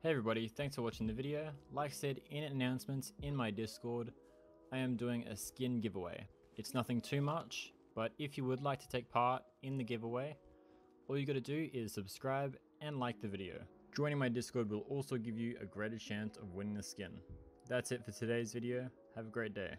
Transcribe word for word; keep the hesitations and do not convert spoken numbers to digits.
Hey everybody, thanks for watching the video. Like said in announcements in my Discord, I am doing a skin giveaway. It's nothing too much, but if you would like to take part in the giveaway, all you gotta do is subscribe and like the video. Joining my Discord will also give you a greater chance of winning the skin. That's it for today's video. Have a great day.